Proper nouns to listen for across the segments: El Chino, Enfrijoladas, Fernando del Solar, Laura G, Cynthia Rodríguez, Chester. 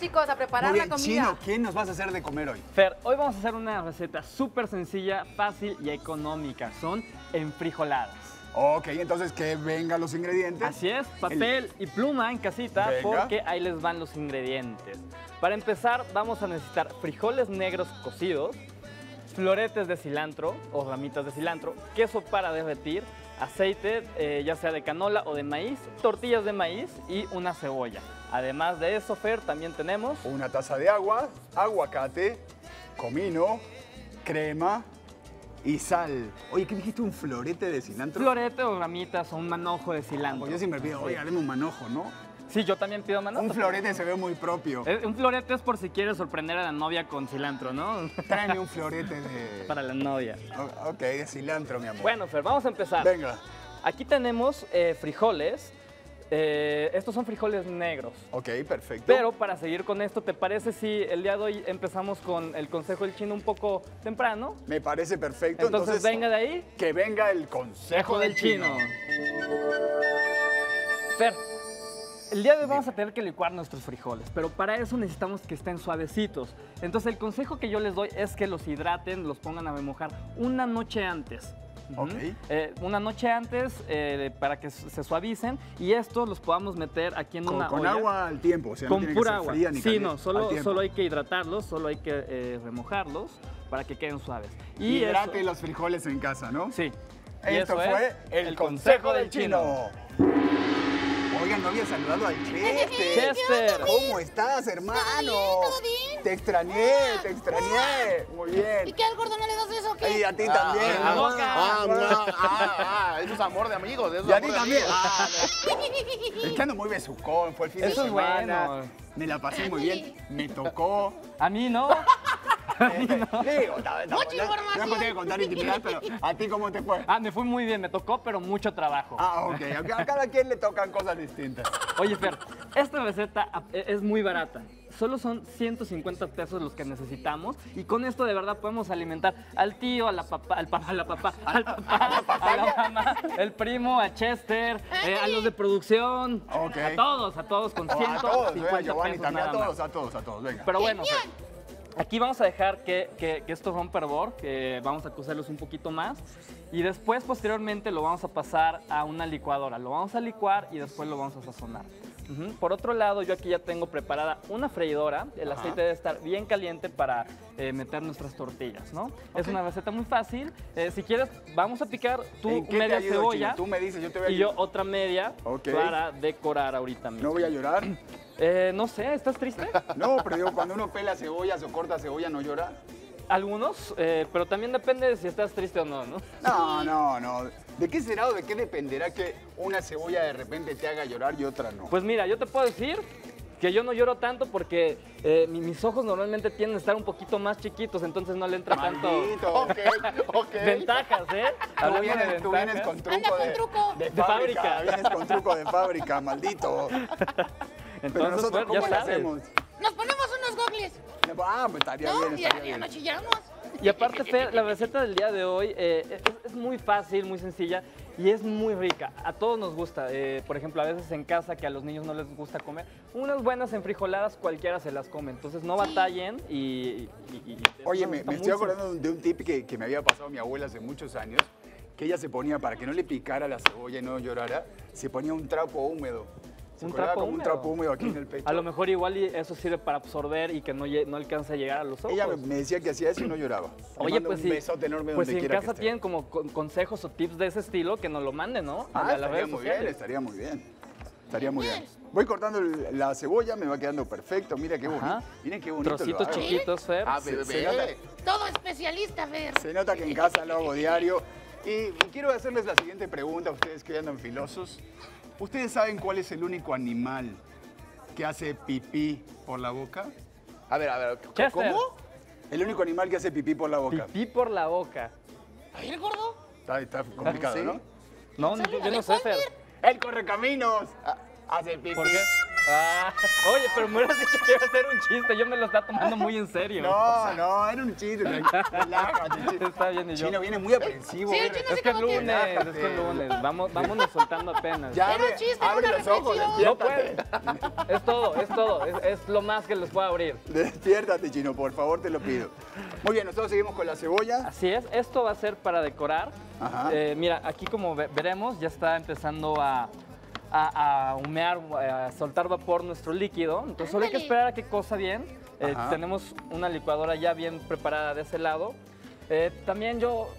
Chicos, a preparar la comida. Chino, ¿qué nos vas a hacer de comer hoy? Fer, hoy vamos a hacer una receta súper sencilla, fácil y económica. Son enfrijoladas. Ok, entonces que vengan los ingredientes. Así es, papel y pluma en casita, porque ahí les van los ingredientes. Para empezar, vamos a necesitar frijoles negros cocidos, floretes de cilantro o ramitas de cilantro, queso para derretir, aceite, ya sea de canola o de maíz, tortillas de maíz y una cebolla. Además de eso, Fer, también tenemos... una taza de agua, aguacate, comino, crema y sal. Oye, ¿qué dijiste? ¿Un florete de cilantro? Florete o ramitas o un manojo de cilantro. Yo siempre pido, oye, dame un manojo, ¿no? Sí, yo también pido manojo. Un florete se ve muy propio. Un florete es por si quieres sorprender a la novia con cilantro, ¿no? Tráeme un florete de... para la novia. Ok, de cilantro, mi amor. Bueno, Fer, vamos a empezar. Venga. Aquí tenemos frijoles. Estos son frijoles negros. Ok, perfecto. Pero para seguir con esto, ¿te parece si el día de hoy empezamos con el consejo del chino un poco temprano? Me parece perfecto. Entonces venga de ahí. Que venga el consejo del chino. Fer, el día de hoy vamos a tener que licuar nuestros frijoles, pero para eso necesitamos que estén suavecitos. Entonces el consejo que yo les doy es que los hidraten, los pongan a remojar una noche antes. Okay. Una noche antes para que se suavicen y estos los podamos meter aquí en una olla. Con agua al tiempo, o sea, con no tiene pura que ser agua. Fría, ni caliente, no, solo hay que hidratarlos, solo hay que remojarlos para que queden suaves. Y hidrate los frijoles en casa, ¿no? Sí. Esto fue el consejo del chino. Oigan, no había saludado al Chester. Chester, ¿cómo estás, hermano? ¿Todo bien? Te extrañé, te extrañé. Muy bien. ¿Y qué al gordo no le das eso o qué? Y a ti también. ¡Ah, ¿no? Eso es amor de amigos. Eso y a ti también. Es que ando muy besucón, fue el fin de semana. Es bueno. Me la pasé muy bien, me tocó. A mí no. No conté que contar intimidad, pero ¿a ti cómo te fue? Ah, me fue muy bien, me tocó, pero mucho trabajo. Ah, ok. A cada quien le tocan cosas distintas. Oye, Fer, esta receta es muy barata. Solo son 150 pesos los que necesitamos y con esto de verdad podemos alimentar al tío, a la papá, a la mamá, el primo, a Chester, a los de producción, a todos con 150 pesos nada más. A todos, venga. Pero bueno, Fer, aquí vamos a dejar que esto rompa hervor, que vamos a cocerlos un poquito más y después, posteriormente, lo vamos a pasar a una licuadora. Lo vamos a licuar y después lo vamos a sazonar. Por otro lado, yo aquí ya tengo preparada una freidora. El aceite debe estar bien caliente para meter nuestras tortillas, ¿no? Es una receta muy fácil. Si quieres, vamos a picar tú media cebolla. Tú me dices, yo te voy a ayudar. Y yo otra media para decorar ahorita mismo. ¿No voy a llorar? No sé, ¿estás triste? No, pero digo, cuando uno pela cebollas o corta cebolla, ¿no llora? Algunos, pero también depende de si estás triste o no, ¿no? No. ¿De qué será o de qué dependerá que una cebolla de repente te haga llorar y otra no? Pues mira, yo te puedo decir que yo no lloro tanto porque mis ojos normalmente tienden a estar un poquito más chiquitos, entonces no le entra tanto ventajas, ¿eh? Tú vienes con truco de fábrica. Vienes con truco de fábrica, maldito. Entonces, pero nosotros, pues, ¿cómo lo hacemos? Nos ponemos unos gogles. Ah, pues estaría bien, estaría bien. No chillamos. Y aparte, Fer, la receta del día de hoy es muy fácil, muy sencilla y es muy rica. A todos nos gusta. Por ejemplo, a veces en casa que a los niños no les gusta comer, unas buenas enfrijoladas cualquiera se las come. Entonces no batallen y oye, me estoy acordando de un tip que me había pasado mi abuela hace muchos años, que ella se ponía, para que no le picara la cebolla y no llorara, se ponía un trapo húmedo. Un trapo húmedo aquí en el pecho. A lo mejor igual y eso sirve para absorber y que no alcanza a llegar a los ojos. Ella me decía que hacía eso y no lloraba. Oye, pues sí. Pues si en casa tienen como consejos o tips de ese estilo, que nos lo manden, ¿no? Estaría muy bien. Voy cortando la cebolla, me va quedando perfecto. Mira qué bonito. Miren qué bonito. Trocitos chiquitos, Fer. Todo especialista, Fer. Se nota que en casa lo hago diario. Y quiero hacerles la siguiente pregunta a ustedes que andan filosos. ¿Ustedes saben cuál es el único animal que hace pipí por la boca? A ver, Chester. ¿Cómo? El único animal que hace pipí por la boca. Pipí por la boca. ¿Ahí el gordo? Está complicado, ¿no? No, yo no sé, Fer. ¡El correcaminos! Hace pipí. ¿Por qué? Oye, pero me hubieras dicho que iba a ser un chiste. Yo me lo estaba tomando muy en serio. No, no, era un chiste. Está bien, y yo. Chino viene muy aprensivo. Sí, es que es lunes, es que es lunes. Vámonos soltando apenas. Ya abre los ojos, despiértate. No puede. Es todo, es todo. Es lo más que los puedo abrir. Despiértate, Chino, por favor, te lo pido. Muy bien, nosotros seguimos con la cebolla. Así es. Esto va a ser para decorar. Ajá. Mira, aquí como veremos, ya está empezando a humear, a soltar vapor nuestro líquido. Entonces solo hay que esperar a que cosa bien. Tenemos una licuadora ya bien preparada de ese lado. También yo,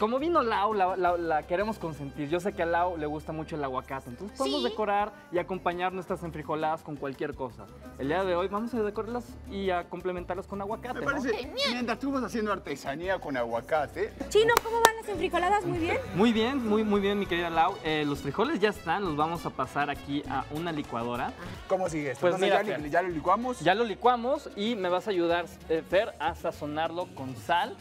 como vino Lau, la queremos consentir. Yo sé que a Lau le gusta mucho el aguacate. Entonces podemos decorar y acompañar nuestras enfrijoladas con cualquier cosa. El día de hoy vamos a decorarlas y a complementarlas con aguacate. Me parece, ¿no? Mientras tú vas haciendo artesanía con aguacate. Chino, ¿cómo van las enfrijoladas? ¿Muy bien? Muy bien, muy bien, mi querida Lau. Los frijoles ya están, los vamos a pasar aquí a una licuadora. ¿Cómo sigue esto? Pues entonces, mira, ya lo licuamos. Ya lo licuamos y me vas a ayudar, Fer, a sazonarlo con sal.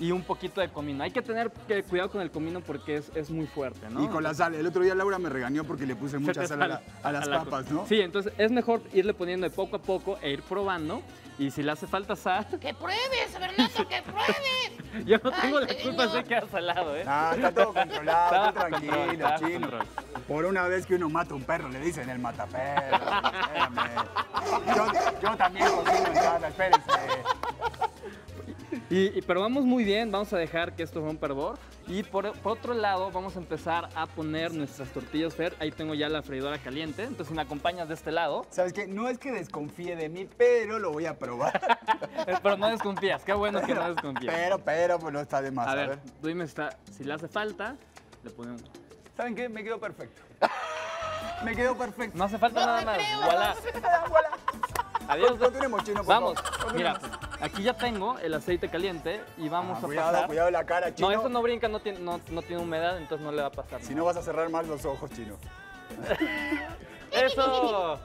Y un poquito de comino. Hay que tener cuidado con el comino porque es muy fuerte, ¿no? Y con la sal. El otro día Laura me regañó porque le puse mucha sal a las papas, ¿no? Sí, entonces es mejor irle poniendo de poco a poco e ir probando. Y si le hace falta sal... ¡Que pruebes, Fernando, que pruebes! Yo no tengo la culpa de quedar salado, ¿eh? Ah, está todo controlado, está tranquilo, control, Chino. Control. Por una vez que uno mata a un perro, le dicen el mataperro. Yo también cocino en casa, espérense. Pero vamos muy bien, vamos a dejar que esto sea un hervor. Y por otro lado, vamos a empezar a poner nuestras tortillas, Fer. Ahí tengo ya la freidora caliente, entonces me acompañas de este lado. ¿Sabes qué? No es que desconfíe de mí, pero lo voy a probar. Pero no desconfías, qué bueno que no desconfías. Pero, pues no está de más. A ver, tú dime si le hace falta, le ponemos... ¿Saben qué? Me quedó perfecto. Me quedó perfecto. No hace falta nada más. Voilà. Adiós. Continuemos, Chino, por favor. Vamos, mira, aquí ya tengo el aceite caliente y vamos a pasar... Cuidado la cara, Chino. No, esto no brinca, no tiene humedad, entonces no le va a pasar. Si no, vas a cerrar más los ojos, Chino. Eso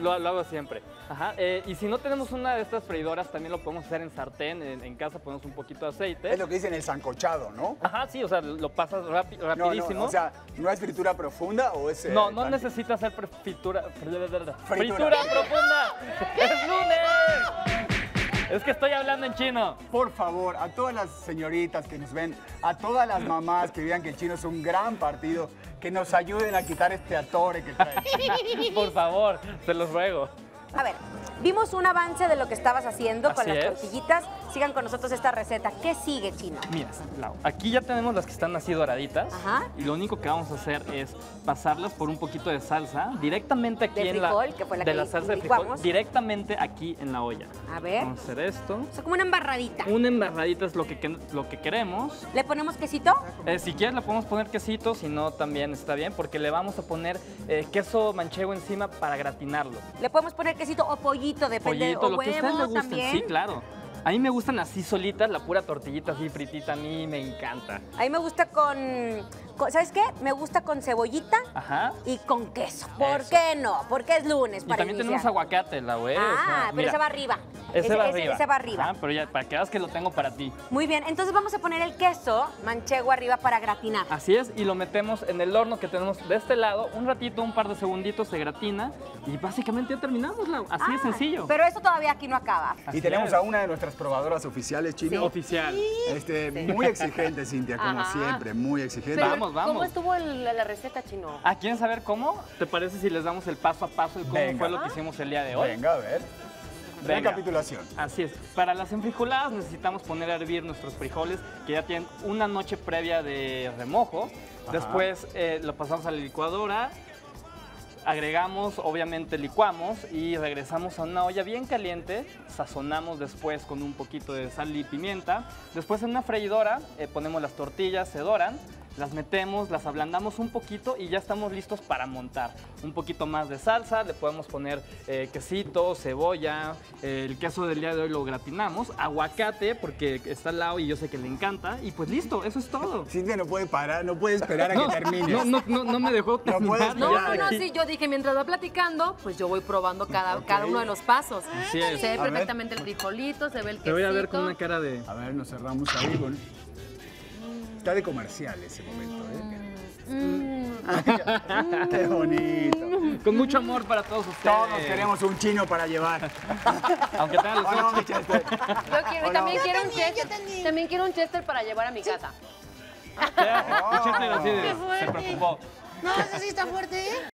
lo hago siempre. Ajá, y si no tenemos una de estas freidoras, también lo podemos hacer en sartén. En casa ponemos un poquito de aceite. Es lo que dicen el sancochado, ¿no? Ajá, sí, o sea, lo pasas rapidísimo. O sea, ¿no es fritura profunda o es...? No necesita hacer fritura profunda. ¡Es lunes! Es que estoy hablando en chino. Por favor, a todas las señoritas que nos ven, a todas las mamás que vean que el Chino es un gran partido, que nos ayuden a quitar este atore que trae. Por favor, se los ruego. A ver, vimos un avance de lo que estabas haciendo con las tortillitas. Sigan con nosotros esta receta. ¿Qué sigue, Chino? Mira, Lau, aquí ya tenemos las que están así doraditas. Ajá. Y lo único que vamos a hacer es pasarlas por un poquito de salsa directamente aquí de frijol, en la... que fue la de que la salsa de frijol, directamente aquí en la olla. A ver. Vamos a hacer esto. O sea, como una embarradita. Una embarradita es lo que queremos. ¿Le ponemos quesito? Si quieres le podemos poner quesito, si no también está bien, porque le vamos a poner queso manchego encima para gratinarlo. ¿Le podemos poner quesito o pollito? Depende. Pollito, o lo huevo, que a ustedes les gusten. Sí, claro. A mí me gustan así solitas, la pura tortillita así fritita, a mí me encanta. A mí me gusta con ¿sabes qué? Me gusta con cebollita. Ajá. Y con queso. ¿Por qué no? Porque es lunes para iniciar. Y también tenemos aguacate, la güey. Ah, pero ese va arriba. Ese va arriba. Ah, pero ya, para que veas que lo tengo para ti. Muy bien, entonces vamos a poner el queso manchego arriba para gratinar. Así es, y lo metemos en el horno que tenemos de este lado. Un ratito, un par de segunditos, se gratina y básicamente ya terminamos, Lau. Así de sencillo. Pero eso todavía aquí no acaba. Así y tenemos a una de nuestras probadoras oficiales, Chino. Sí. Oficial. Muy exigente, Cynthia, como siempre, muy exigente. Pero, vamos. ¿Cómo estuvo la receta, Chino? ¿Ah, quieren saber cómo? ¿Te parece si les damos el paso a paso de cómo fue lo que hicimos el día de hoy? Venga, a ver. Recapitulación. Así es. Para las enfrijoladas necesitamos poner a hervir nuestros frijoles que ya tienen una noche previa de remojo. Ajá. Después lo pasamos a la licuadora, agregamos, obviamente licuamos y regresamos a una olla bien caliente, sazonamos después con un poquito de sal y pimienta. Después en una freidora ponemos las tortillas, se doran. Las metemos, las ablandamos un poquito y ya estamos listos para montar. Un poquito más de salsa, le podemos poner quesito, cebolla, el queso del día de hoy lo gratinamos, aguacate, porque está al lado y yo sé que le encanta. Y pues listo, eso es todo. Cynthia no puede parar, no puede esperar a que termine. No me dejó terminar. No, sí, yo dije, mientras va platicando, pues yo voy probando cada uno de los pasos. Así es. Se ve perfectamente el frijolito, se ve el quesito. Te voy a ver con una cara de... A ver, nos cerramos ahí, Está de comercial ese momento, ¿eh? Qué bonito. Con mucho amor para todos ustedes. Todos queremos un chino para llevar. Aunque tengan los ojos. También quiero un Chester para llevar a mi casa. Chester así se preocupó. No, ese sí está fuerte, ¿eh?